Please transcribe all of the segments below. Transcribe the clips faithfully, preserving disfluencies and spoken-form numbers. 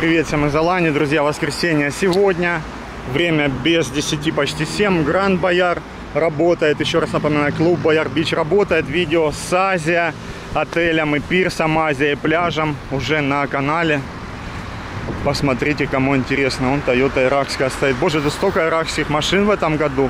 Привет всем из Алании, друзья. Воскресенье сегодня. Время без десяти, почти семь. Гранд Баяр работает. Еще раз напоминаю, клуб Баяр Бич работает. Видео с Азия, отелем и пирсом Азия и пляжем уже на канале. Посмотрите, кому интересно. Он Тойота иракская стоит. Боже, да столько иракских машин в этом году.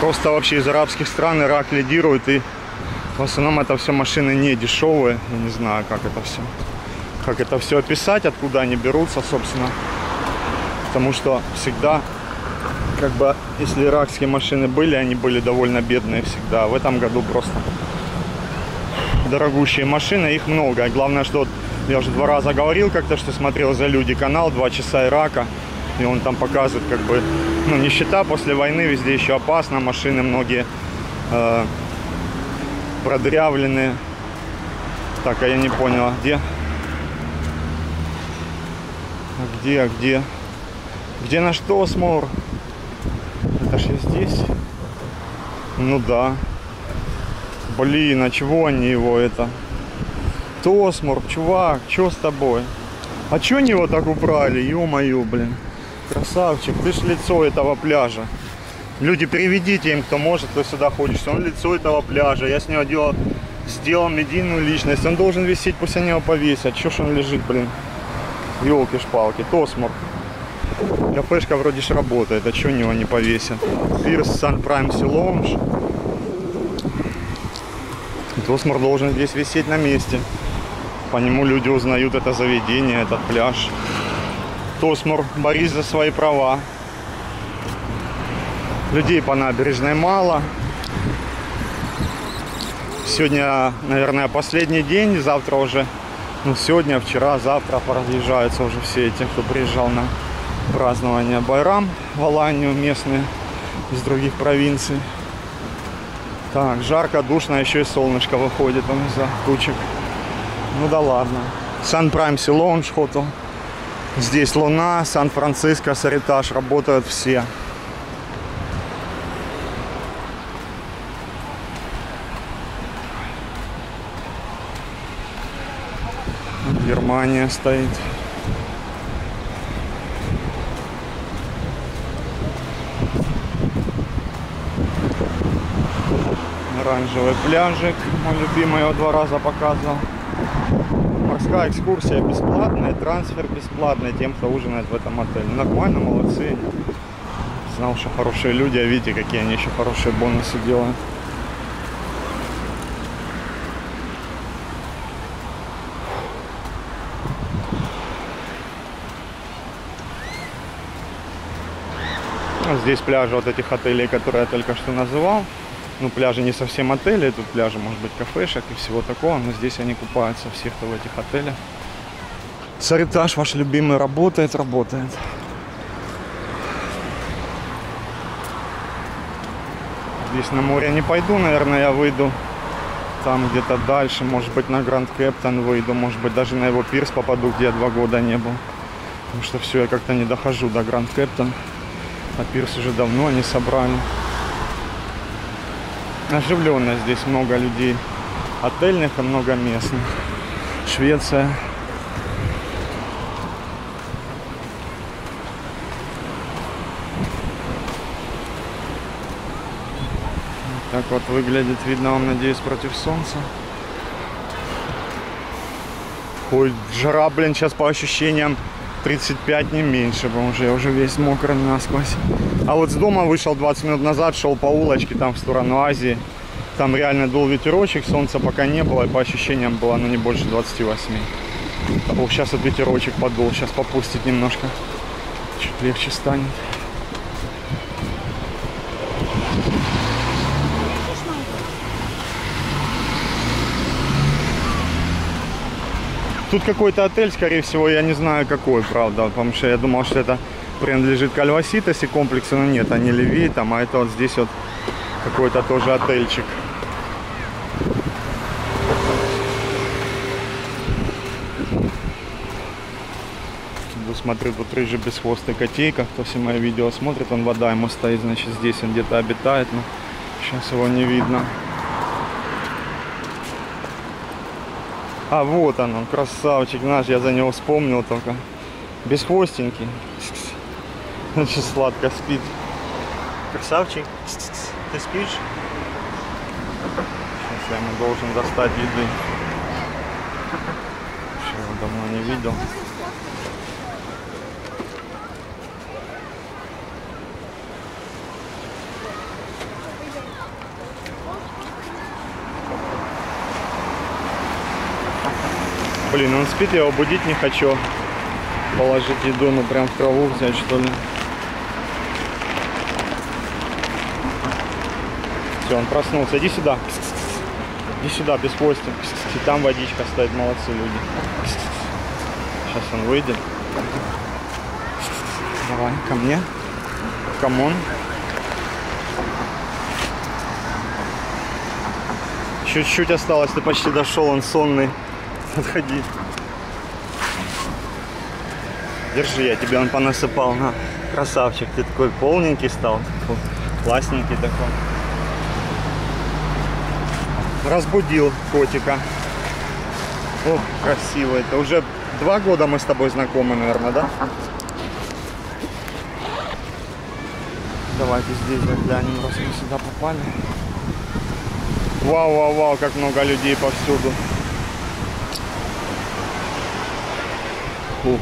Просто вообще из арабских стран Ирак лидирует. И в основном это все машины не дешевые. Я не знаю, как это все. Как это все описать, откуда они берутся, собственно. Потому что всегда, как бы, если иракские машины были, они были довольно бедные всегда. В этом году просто дорогущие машины, их много. И главное, что я уже два раза говорил как-то, что смотрел за люди канал «Два часа Ирака». И он там показывает, как бы, ну, нищета после войны, везде еще опасно. Машины многие э, продрявлены. Так, а я не понял, где... Где, где? Где наш Тосмор? Это ж я здесь? Ну да. Блин, а чего они его это? Тосмор, чувак, чё с тобой? А чё они его так убрали? Ё-моё, блин. Красавчик, ты ж лицо этого пляжа. Люди, приведите им, кто может, кто сюда ходишь. Он лицо этого пляжа. Я с него делал, сделал медийную личность. Он должен висеть, пусть они его повесят. Чё ж он лежит, блин? Ёлки-шпалки, Тосмор. Кафешка вроде ж работает, а чё него не повесят? Пирс, Сан Прайм, Силонж. Тосмор должен здесь висеть на месте. По нему люди узнают это заведение, этот пляж. Тосмор, борись за свои права. Людей по набережной мало. Сегодня, наверное, последний день, завтра уже... Ну, сегодня, вчера, завтра разъезжаются уже все эти, кто приезжал на празднование Байрам в Аланию, местные из других провинций. Так, жарко, душно, еще и солнышко выходит там из-за тучек. Ну да ладно. Сан-Прайм, Силонж, Хоту. Здесь Луна, Сан-Франциско, Саритаж. Работают все. Германия стоит. Оранжевый пляжик. Мой любимый, его два раза показывал. Морская экскурсия бесплатная, трансфер бесплатный тем, кто ужинает в этом отеле. Нормально, молодцы. Знал, что хорошие люди, а видите, какие они еще хорошие бонусы делают. Здесь пляжи вот этих отелей, которые я только что называл. Ну, пляжи не совсем отели, тут пляжи, может быть, кафешек и всего такого, но здесь они купаются, все, кто в этих отелях. Царитаж ваш любимый работает, работает. Здесь на море не пойду, наверное, я выйду там где-то дальше, может быть, на Гранд Кэптон выйду, может быть, даже на его пирс попаду, где я два года не был. Потому что все, я как-то не дохожу до Гранд Кэптон. А пирс уже давно они собрали. Оживленно здесь, много людей отельных и много местных. Швеция. Так вот выглядит, видно вам, надеюсь, против солнца. Ой, жара, блин, сейчас по ощущениям тридцать пять, не меньше, потому что я уже весь мокрый насквозь. А вот с дома вышел двадцать минут назад, шел по улочке там в сторону Азии. Там реально дул ветерочек, солнца пока не было, и по ощущениям было, ну, не больше двадцати восьми. О, сейчас вот ветерочек подул, сейчас попустит немножко. Чуть легче станет. Тут какой-то отель, скорее всего, я не знаю какой, правда, потому что я думал, что это принадлежит к Альваситосе комплексу, но нет, они левее там, а это вот здесь вот какой-то тоже отельчик. Тут смотрю, тут рыжий бесхвостый котейка, кто все мои видео смотрит, он вода ему стоит, значит, здесь он где-то обитает, но сейчас его не видно. А вот он, красавчик наш, я за него вспомнил только. Бесхвостенький. Значит, сладко спит. Красавчик, ты спишь? Сейчас я ему должен достать еды. Его давно не видел. Блин, он спит, я его будить не хочу. Положить еду, ну прям в траву взять, что ли. Все, он проснулся. Иди сюда. Иди сюда, без хвостик. И там водичка стоит, молодцы люди. Сейчас он выйдет. Давай, ко мне. Камон. Чуть-чуть осталось, ты почти дошел, он сонный. Отходи. Держи, я тебе он понасыпал. На, красавчик, ты такой полненький стал. Такой классненький такой. Разбудил котика. О, красиво. Это уже два года мы с тобой знакомы, наверное, да? Давайте здесь заглянем, раз мы сюда попали. Вау, вау, вау, как много людей повсюду. Фу.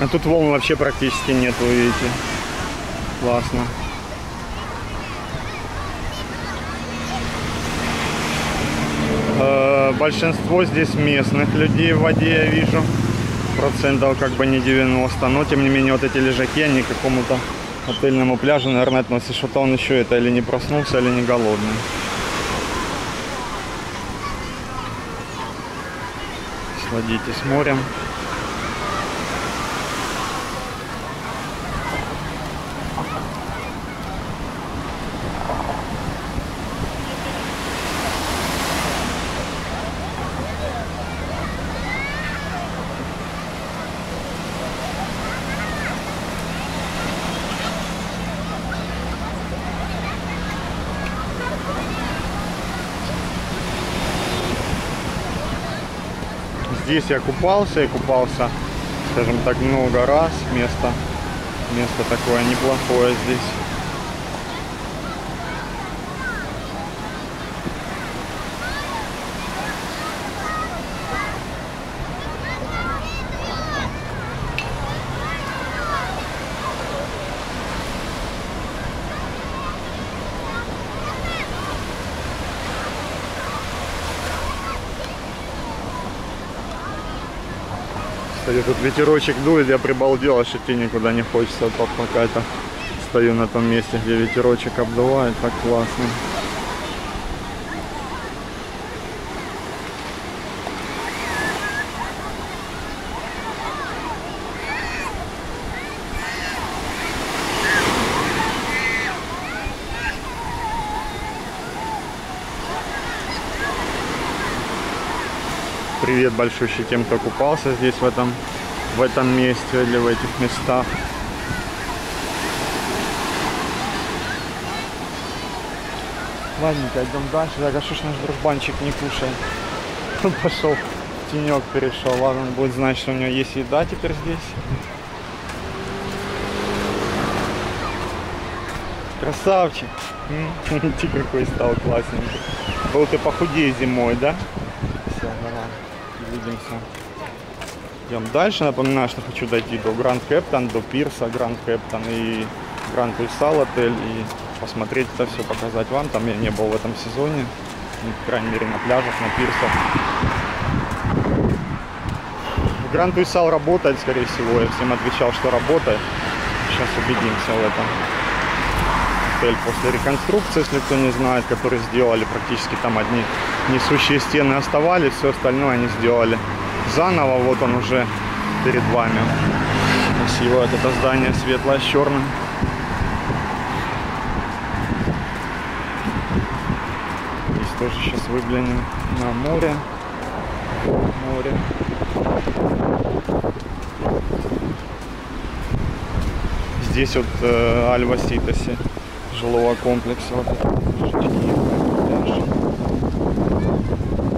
А тут волн вообще практически нет, вы видите. Классно. Э-э, большинство здесь местных людей в воде, я вижу. Процентов как бы не девяносто. Но тем не менее вот эти лежаки, они к какому-то отельному пляжу, наверное, относится, что-то он еще это или не проснулся, или не голодный. Сладитесь морем. Здесь я купался и купался, скажем так, много раз. Место, место такое неплохое здесь. Тут ветерочек дует, я прибалдел, аж идти никуда не хочется, вот пока это стою на том месте, где ветерочек обдувает, так классно. Привет большущий тем, кто купался здесь в этом, в этом месте или в этих местах. Ладненько, идем дальше. Так, а что ж наш дружбанчик не кушает? Он пошел, тенек перешел. Ладно, он будет знать, что у него есть еда теперь здесь. Красавчик! Ты какой стал классненький. Вот ты похудей зимой, да? Увидимся. Идем дальше. Напоминаю, что хочу дойти до Гранд Кэптон, до пирса Гранд Кэптон и Гранд Уйсал отель и посмотреть это все, показать вам. Там я не был в этом сезоне, по крайней мере на пляжах, на пирсах. Гранд Уйсал работает, скорее всего, я всем отвечал, что работает. Сейчас убедимся в этом. Отель после реконструкции, если кто не знает, который сделали практически там одни несущие стены оставались, все остальное они сделали заново. Вот он уже перед вами. Красиво вот это здание, светлое с черным. Здесь тоже сейчас выглянем на море. Море. Здесь вот э, Альваситосе жилого комплекса. Вот это пляж.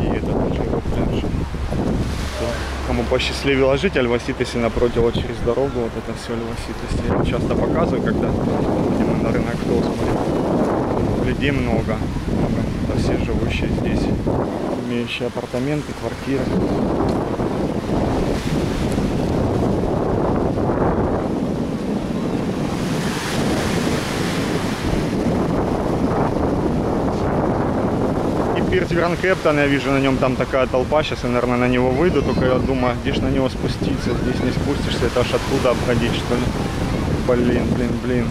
И это тоже его пляж. Да. Кому посчастливило жить, Альваситосе напротив, вот через дорогу, вот это все Альваситосе. Я часто показываю, когда ходим на рынок Тосмур. Людей много. Это все живущие здесь, имеющие апартаменты, квартиры. Пирс Гранд Кэптон, я вижу на нем там такая толпа, сейчас я, наверное, на него выйду, только я думаю, где же на него спуститься, здесь не спустишься, это аж оттуда обходить, что ли. Блин, блин, блин.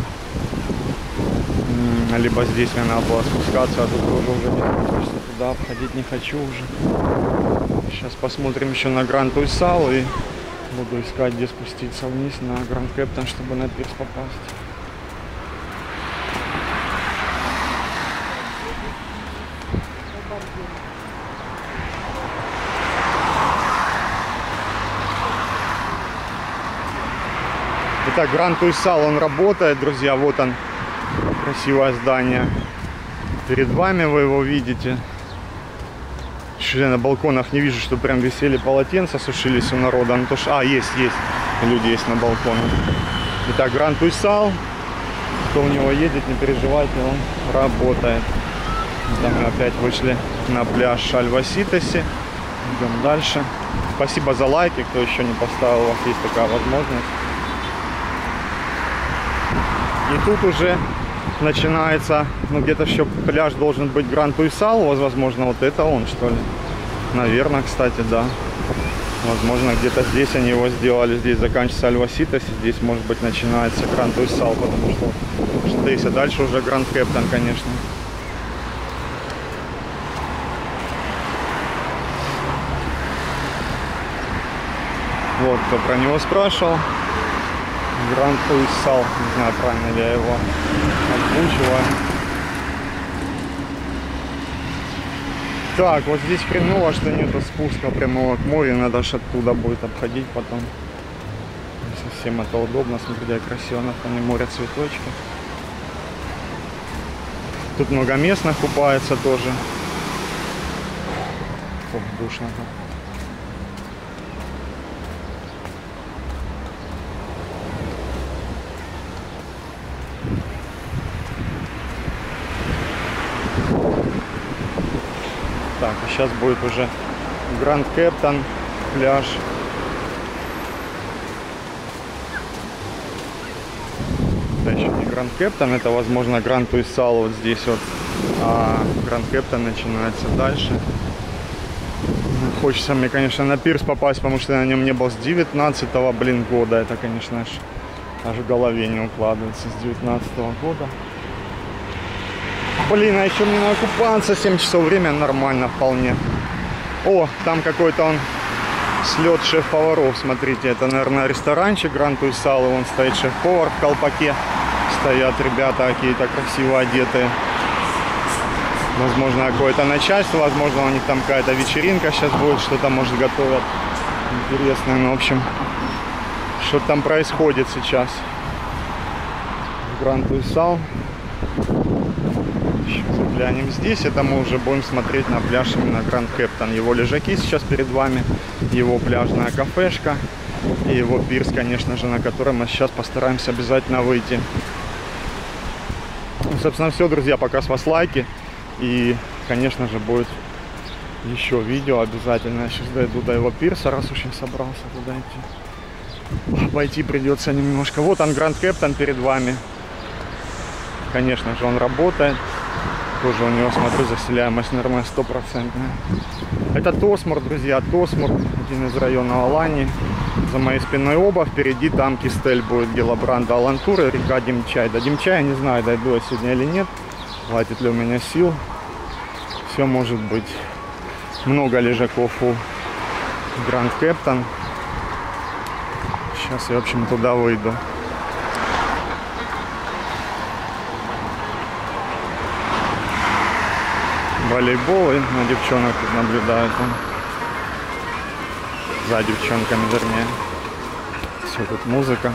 М-м, либо здесь мне надо было спускаться, а тут тоже уже не спустишься, туда обходить не хочу уже. Сейчас посмотрим еще на Гранд Уйсал и буду искать, где спуститься вниз на Гранд Кэптон, чтобы на пирс попасть. Итак, Гранд Уйсал, он работает, друзья, вот он, красивое здание. Перед вами вы его видите. Еще я на балконах не вижу, что прям висели полотенца, сушились у народа. Ну, то ж... А, есть, есть, люди есть на балконах. Итак, Гранд Уйсал, кто у него едет, не переживайте, он работает. Да, мы опять вышли на пляж Альваситосе. Идем дальше. Спасибо за лайки, кто еще не поставил, у вас есть такая возможность. И тут уже начинается, ну где-то еще пляж должен быть Гранд Уйсал, возможно, вот это он, что ли. Наверное, кстати, да. Возможно, где-то здесь они его сделали, здесь заканчивается Альваситос, здесь, может быть, начинается Гранд Уйсал, потому что здесь, а дальше уже Гранд Кэптон, конечно. Вот, кто про него спрашивал. Гранд Уйсал, не знаю, правильно ли я его озвучиваю. Так, вот здесь хреново, что нету спуска прямого к морю, надо аж оттуда будет обходить потом. Не совсем это удобно, смотрите, красиво на фоне моря цветочки. Тут много местных купается тоже. Ох, душно там. Так, сейчас будет уже Гранд Кэптон, пляж. Это еще не Гранд Кэптон, это, возможно, Гранд Уйсал вот здесь вот. А Гранд Кэптон начинается дальше. Хочется мне, конечно, на пирс попасть, потому что я на нем не был с девятнадцатого, блин, года. Это, конечно, аж, аж в голове не укладывается, с девятнадцатого года. Блин, а еще мне надо купаться, семь часов время, нормально вполне. О, там какой-то он слет шеф-поваров, смотрите, это, наверное, ресторанчик Гранд Уйсал, вон стоит шеф-повар в колпаке, стоят ребята какие-то красиво одетые. Возможно, какое-то начальство, возможно, у них там какая-то вечеринка сейчас будет, что-то, может, готовят интересное, ну, в общем, что там происходит сейчас. Гранд Уйсал. Заглянем здесь, это мы уже будем смотреть на пляж именно Гранд Кэптон. Его лежаки сейчас перед вами, его пляжная кафешка и его пирс, конечно же, на который мы сейчас постараемся обязательно выйти. Ну, собственно, все, друзья, пока с вас лайки. И, конечно же, будет еще видео обязательно. Я сейчас дойду до его пирса, раз уж я собрался туда идти. Обойти придется немножко. Вот он, Гранд Кэптон перед вами. Конечно же, он работает. Тоже у него, смотрю, заселяемость, наверное, стопроцентная. Это Тосмор, друзья, Тосмор, один из районов Алании. За моей спиной оба, впереди там Кистель будет, Гелабранда, Алантуры, река Димчай. До Димчая не знаю, дойду я сегодня или нет, хватит ли у меня сил. Все может быть. Много лежаков у Гранд Кэптон. Сейчас я, в общем, туда выйду. Волейбол, и на девчонок тут наблюдают, за девчонками, вернее. Все, тут музыка.